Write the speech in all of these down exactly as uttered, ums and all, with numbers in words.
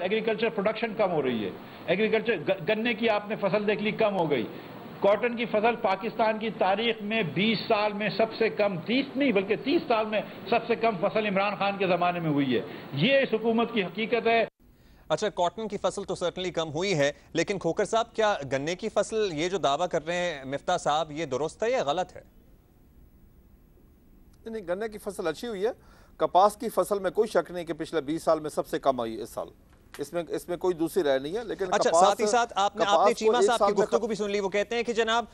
Agriculture production कम हो रही है, एग्रीकल्चर गन्ने की आपने फसल देख ली कम हो गई, कॉटन की फसल पाकिस्तान की तारीख में बीस साल में सबसे कम, तीस नहीं बल्कि तीस साल में सबसे कम फसल इमरान खान के ज़माने में हुई है। ये इस हुकूमत की हकीकत है। अच्छा, कॉटन की फसल तो सर्टनली कम हुई है, लेकिन खोकर साहब क्या गन्ने की फसल, ये जो दावा कर रहे हैं मिफ्ता साहब, ये दुरुस्त है या गलत है? नहीं, गन्ने की फसल अच्छी हुई है, कपास की फसल में कोई शक नहीं कि पिछले बीस साल में सबसे कम आई इस साल, इसमें इसमें कोई दूसरी राय नहीं है। लेकिन अच्छा, साथ ही साथ आपने आपने चीमा साहब की गुफ्तगू भी सुन ली, वो कहते हैं कि जनाब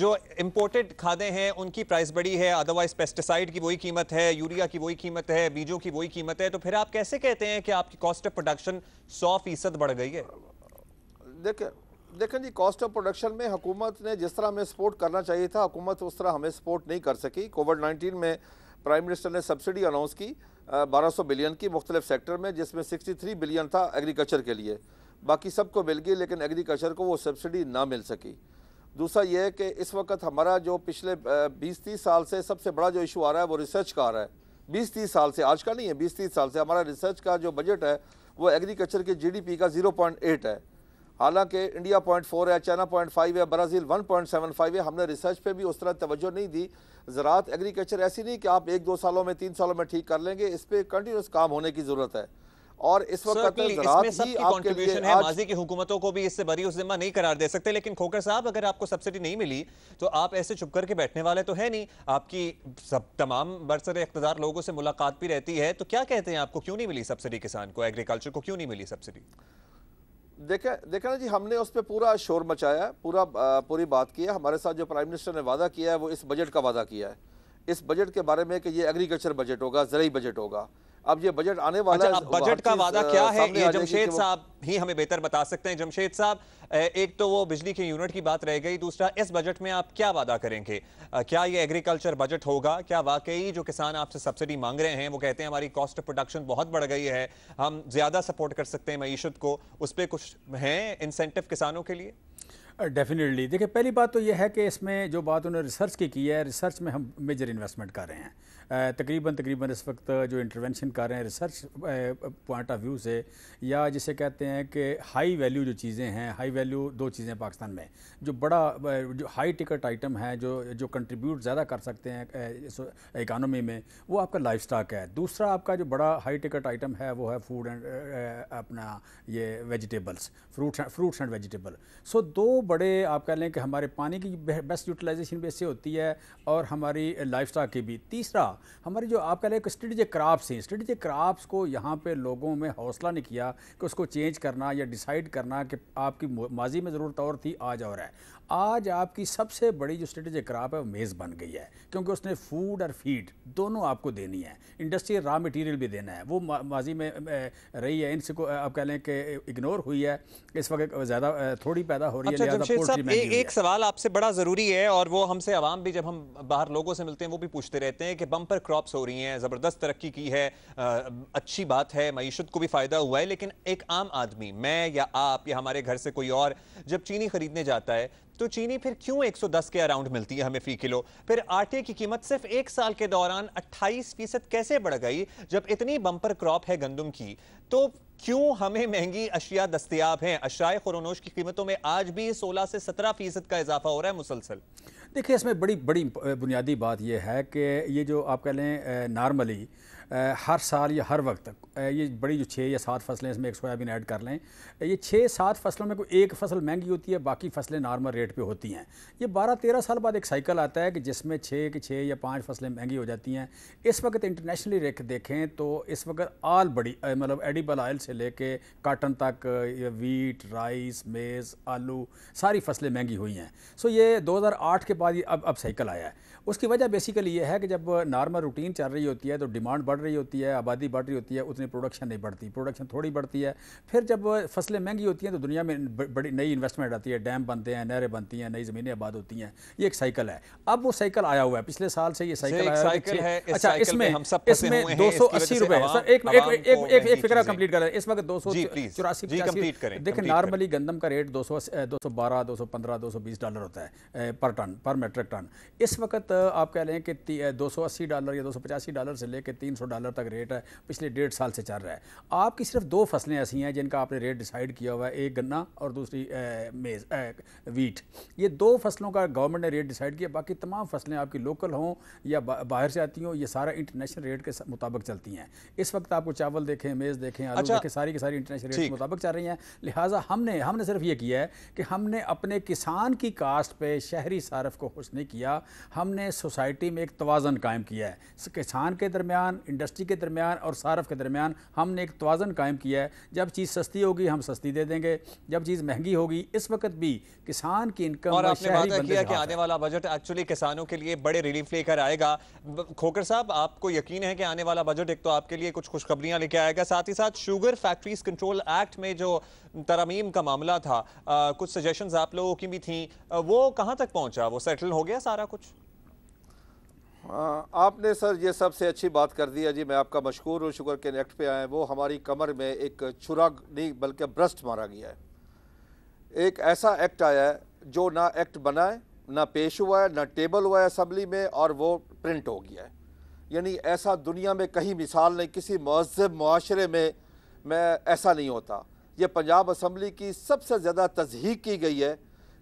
जो इंपोर्टेड खादें हैं उनकी प्राइस बड़ी है, अदरवाइज पेस्टिसाइड की वही कीमत है, यूरिया की वही कीमत है, बीजों की वही कीमत है, तो फिर आप कैसे कहते हैं कि आपकी कॉस्ट ऑफ प्रोडक्शन सौ फीसद बढ़ गई है? देखिए देखें जी, कॉस्ट ऑफ प्रोडक्शन में हुकूमत ने जिस तरह हमें सपोर्ट करना चाहिए था, हुकूमत उस तरह हमें सपोर्ट नहीं कर सकी। कोविड नाइन्टीन में प्राइम मिनिस्टर ने सब्सिडी अनाउंस की बारह सौ बिलियन की मुख्तलिफ सेक्टर में, जिसमें सिक्सटी थ्री बिलियन था एग्रीकल्चर के लिए, बाकी सबको मिल गई, लेकिन एग्रीकल्चर को वो सब्सिडी ना मिल सकी। दूसरा यह है कि इस वक्त हमारा जो पिछले बीस तीस साल से सबसे बड़ा जो इशू आ रहा है वो रिसर्च का आ रहा है। बीस तीस साल से, आज का नहीं है, बीस तीस साल से हमारा रिसर्च का जो बजट है वो एग्रीकल्चर के जी डी पी का जीरो पॉइंट एट है। हालांकि इंडिया पॉइंट फोर है, चाइना पॉइंट फाइव है, Brazil one point seven five है। हमने रिसर्च पे भी उस तरह तवज्जो नहीं दी। ज़रात एग्रीकल्चर ऐसी नहीं कि आप एक दो सालों में तीन सालों में ठीक कर लेंगे, इस पर कंटिन्यूस काम होने की ज़रूरत है। और इस वक्त कंट्रीब्यूशन है, माजी की हुकूमतों को भी इससे बरी उस जिम्मा नहीं करार दे सकते। लेकिन खोकर साहब, अगर आपको सब्सिडी नहीं मिली तो आप ऐसे चुप करके बैठने वाले तो है नहीं, आपकी सब तमाम बरसर इख्तियार लोगों से मुलाकात भी रहती है, तो क्या कहते हैं आपको क्यों नहीं मिली सब्सिडी? किसान को, एग्रीकल्चर को क्यों नहीं मिली सब्सिडी? देखे देखा ना जी, हमने उस पर पूरा शोर मचाया, पूरा आ, पूरी बात किया। हमारे साथ जो प्राइम मिनिस्टर ने वादा किया है वो इस बजट का वादा किया है, इस बजट के बारे में कि ये एग्रीकल्चर बजट होगा, ज़रई बजट होगा। अब ये बजट आने वाला है, बजट का वादा क्या है ये जमशेद साहब ही हमें बेहतर बता सकते हैं। जमशेद साहब, एक तो वो बिजली के यूनिट की बात रह गई, दूसरा इस बजट में आप क्या वादा करेंगे? क्या ये एग्रीकल्चर बजट होगा? क्या वाकई जो किसान आपसे सब्सिडी मांग रहे हैं, वो कहते हैं हमारी कॉस्ट ऑफ प्रोडक्शन बहुत बढ़ गई है, हम ज्यादा सपोर्ट कर सकते हैं मईशत को, उस पर कुछ हैं इंसेंटिव किसानों के लिए? डेफिनेटली देखिए, पहली बात तो यह है कि इसमें जो बात उन्होंने रिसर्च की की है, रिसर्च में हम मेजर इन्वेस्टमेंट कर रहे हैं। तकरीबन तकरीबन इस वक्त जो इंटरवेंशन कर रहे हैं रिसर्च पॉइंट ऑफ व्यू से, या जिसे कहते हैं कि हाई वैल्यू जो चीज़ें हैं, हाई वैल्यू दो चीज़ें पाकिस्तान में जो बड़ा जो हाई टिकट आइटम है, जो जो कंट्रीब्यूट ज़्यादा कर सकते हैं इकानमी में, वो आपका लाइफ स्टॉक है। दूसरा आपका जो बड़ा हाई टिकट आइटम है वो है फूड एंड अपना ये vegetables, fruit fruits and vegetable. So दो बड़े आप कह लें कि हमारे पानी की बेस्ट यूटिलाइजेशन भी इससे होती है और हमारी लाइफस्टाइल की भी। तीसरा हमारी जो आप कह लें कि स्ट्रेटेजिक क्रॉप्स हैं, स्ट्रेटेजिक क्रॉप्स को यहाँ पे लोगों में हौसला नहीं किया कि उसको चेंज करना या डिसाइड करना कि आपकी माजी में ज़रूरत और थी, आज और है। आज आपकी सबसे बड़ी जो स्ट्रेटेजिक क्रॉप है वो मेज़ बन गई है, क्योंकि उसने फूड और फीड दोनों आपको देनी है, इंडस्ट्रियल रॉ मटेरियल भी देना है। वो माजी में रही है, इनसे आप कह लें कि इग्नोर हुई है, इस वक्त ज़्यादा थोड़ी पैदा हो रही है। साहब, ए, एक सवाल आपसे बड़ा जरूरी है और वो हमसे आवाम भी, जब हम बाहर लोगों से मिलते हैं वो भी पूछते रहते हैं कि बम्पर क्रॉप्स हो रही हैं, जबरदस्त तरक्की की है, आ, अच्छी बात है, मईशत को भी फायदा हुआ है, लेकिन एक आम आदमी, मैं या आप या हमारे घर से कोई और, जब चीनी खरीदने जाता है तो चीनी फिर क्यों एक सौ दस के अराउंड मिलती है हमें फी किलो? फिर आटे की कीमत सिर्फ एक साल के दौरान अट्ठाईस फीसद कैसे बढ़ गई, जब इतनी बम्पर क्रॉप है गंदम की? तो क्यों हमें महंगी अशिया दस्तियाब हैं? अशाय खुरनोश की कीमतों में आज भी सोलह से सत्रह फीसद का इजाफा हो रहा है मुसलसल। देखिए, इसमें बड़ी बड़ी बुनियादी बात यह है कि ये जो आप कह लें नॉर्मली हर साल या हर वक्त ये बड़ी जो छः या सात फसलें, इसमें एक सोयाबीन ऐड कर लें, ये छः सात फसलों में कोई एक फसल महंगी होती है, बाकी फसलें नॉर्मल रेट पे होती हैं। ये बारह तेरह साल बाद एक साइकिल आता है कि जिसमें छः की छः या पाँच फसलें महंगी हो जाती हैं। इस वक्त इंटरनेशनली रेट देखें तो इस वक्त आल बड़ी मतलब एडिबल आयल से ले कर काटन तक, वीट, राइस, मेज़, आलू, सारी फसलें महंगी हुई हैं। सो ये दो हज़ार आठ के बाद ये अब अब साइकिल आया है। उसकी वजह बेसिकली ये है कि जब नॉर्मल रूटीन चल रही होती है तो डिमांड बढ़ रही होती है, आबादी बढ़ रही होती है, उतनी प्रोडक्शन नहीं बढ़ती, प्रोडक्शन थोड़ी बढ़ती है। फिर जब फसलें महंगी होती हैं तो दुनिया में बड़ी नई इन्वेस्टमेंट आती है, डैम बनते हैं, नहरें बनती हैं, नई ज़मीनें आबाद होती हैं। ये एक साइकिल है, अब वो साइकिल आया हुआ है, पिछले साल से ये साइकिल आया हुआ है। अच्छा, इसमें इसमें दो सौ अस्सी रुपये, एक फिक्रा कंप्लीट करें, इस वक्त दो सौ चौरासी देखें। नॉर्मली गंदम का रेट दो सौ दो सौ बारह दो सौ पंद्रह दो सौ बीस डॉलर होता है पर टन, पर मेट्रिक टन। इस वक्त आप कह लें कि दो सौ अस्सी डॉलर या दो सौ पचासी डॉलर से लेकर तीन सौ सौ डॉलर तक रेट है, पिछले डेढ़ साल से चल रहा है। आपकी सिर्फ दो फसलें ऐसी हैं जिनका आपने रेट डिसाइड किया हुआ है, एक गन्ना और दूसरी मेज वीट। ये दो फसलों का गवर्नमेंट ने रेट डिसाइड किया, बाकी तमाम फसलें आपकी लोकल हों या बाहर से आती हों, ये सारा इंटरनेशनल रेट के मुताबिक चलती हैं। इस वक्त आपको चावल देखें, मेज़ देखें, आलू देखें, सारी की सारी इंटरनेशनल रेट के मुताबिक चल रही हैं। लिहाजा हमने हमने सिर्फ ये किया है कि हमने अपने किसान की कास्ट पे शहरी सारफ को खुश नहीं किया, हमने सोसाइटी में एक तवाज़न कायम किया है। किसान के दरमियान, इंडस्ट्री के दरमियान और सारफ के दरमियान हमने एक तवाज़न कायम किया है। जब चीज़ सस्ती होगी हम सस्ती दे देंगे, जब चीज़ महंगी होगी, इस वक्त भी किसान की इनकम और आपने वादा किया कि आने वाला बजट एक्चुअली किसानों के लिए बड़े रिलीफ लेकर आएगा। खोकर साहब, आपको यकीन है कि आने वाला बजट एक तो आपके लिए कुछ खुशखबरियां लेकर आएगा, साथ ही साथ शुगर फैक्ट्रीज कंट्रोल एक्ट में जो तरमीम का मामला था, आ, कुछ सजेशंस आप लोगों की भी थी, आ, वो कहाँ तक पहुँचा, वो सेटल हो गया सारा कुछ? आ, आपने सर ये सबसे अच्छी बात कर दिया जी, मैं आपका मशहूर हूँ। शुगर के एक्ट पे आए, वो हमारी कमर में एक छुरा नहीं बल्कि ब्रस्ट मारा गया है। एक ऐसा एक्ट आया है जो ना एक्ट बना है, ना पेश हुआ है, ना टेबल हुआ है असम्बली में, और वो प्रिंट हो गया है। यानी ऐसा दुनिया में कहीं मिसाल नहीं, किसी मुअज़्ज़ब माशरे में मैं ऐसा नहीं होता। ये पंजाब असम्बली की सबसे ज़्यादा तजहीक की गई है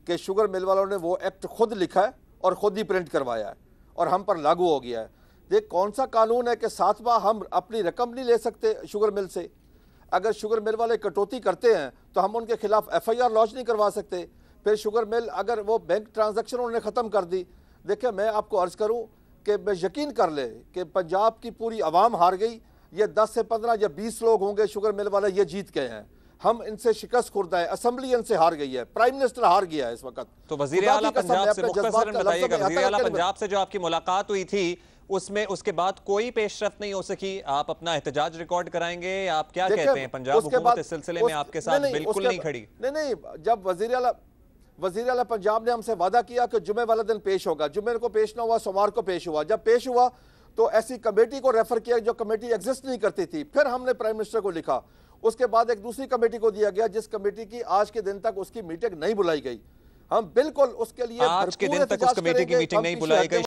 कि शुगर मिल वालों ने वो एक्ट खुद लिखा है और ख़ुद ही प्रिंट करवाया है और हम पर लागू हो गया है। ये कौन सा कानून है कि सातवां हम अपनी रकम नहीं ले सकते शुगर मिल से? अगर शुगर मिल वाले कटौती करते हैं तो हम उनके खिलाफ एफ आई आर लॉन्च नहीं करवा सकते। फिर शुगर मिल अगर वो बैंक ट्रांजेक्शन उन्होंने ख़त्म कर दी। देखिए, मैं आपको अर्ज़ करूँ कि मैं यकीन कर ले कि पंजाब की पूरी आवाम हार गई। ये दस से पंद्रह या बीस लोग होंगे शुगर मिल वाले, ये जीत गए हैं, हम इनसे शिकस्त खुर्दा है। असेंबली इनसे हार गई है, प्राइम मिनिस्टर हार गया है इस वक्त। तो वज़ीर आला पंजाब से मुख्तसर में बताइएगा, वज़ीर आला पंजाब से जो आपकी मुलाकात हुई थी उसमें उसके बाद कोई पेशरफ नहीं हो सकी। आप अपना एहतजाज रिकॉर्ड कराएंगे, आप क्या कहते हैं? पंजाब हुकूमत इस सिलसिले में आपके साथ बिल्कुल नहीं खड़ी? नहीं नहीं, जब वज़ीर आला वज़ीर आला पंजाब ने हमसे वादा किया कि जुमे वाला दिन पेश होगा, जुमे को पेश ना हुआ, सोमवार को पेश हुआ। जब पेश हुआ तो ऐसी कमेटी को रेफर किया जो कमेटी एग्जिस्ट नहीं करती थी। फिर हमने प्राइम मिनिस्टर को लिखा, उसके बाद एक दूसरी कमेटी को दिया गया जिस कमेटी की आज के दिन तक उसकी मीटिंग नहीं बुलाई गई। हम बिल्कुल उसके लिए आज के दिन तक उस कमेटी की मीटिंग नहीं बुलाई गई।